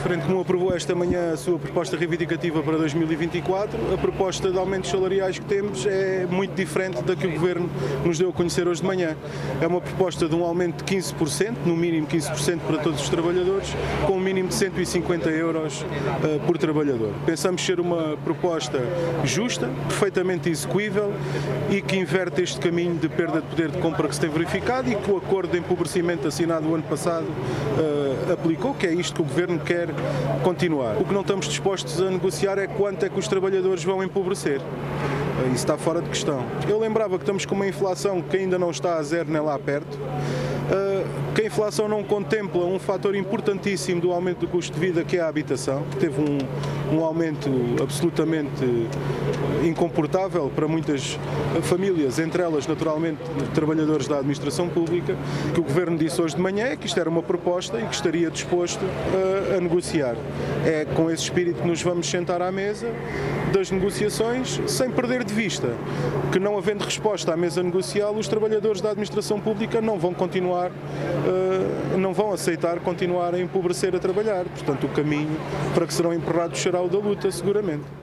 O Frente Comum aprovou esta manhã a sua proposta reivindicativa para 2024. A proposta de aumentos salariais que temos é muito diferente da que o Governo nos deu a conhecer hoje de manhã. É uma proposta de um aumento de 15%, no mínimo 15% para todos os trabalhadores, com um mínimo de 150 € por trabalhador. Pensamos ser uma proposta justa, perfeitamente execuível e que inverte este caminho de perda de poder de compra que se tem verificado e que o acordo de empobrecimento assinado o ano passado aplicou, que é isto que o Governo quer continuar. O que não estamos dispostos a negociar é quanto é que os trabalhadores vão empobrecer. Isso está fora de questão. Eu lembrava que estamos com uma inflação que ainda não está a zero nem lá perto, que a inflação não contempla um fator importantíssimo do aumento do custo de vida, que é a habitação, que teve um aumento absolutamente incomportável para muitas famílias, entre elas, naturalmente, trabalhadores da administração pública. O que o Governo disse hoje de manhã é que isto era uma proposta e que estaria disposto a negociar. É com esse espírito que nos vamos sentar à mesa das negociações, sem perder de vista que, não havendo resposta à mesa negocial, os trabalhadores da administração pública não vão continuar, não vão aceitar continuar a empobrecer a trabalhar. Portanto, o caminho para que serão empurrados será o da luta, seguramente.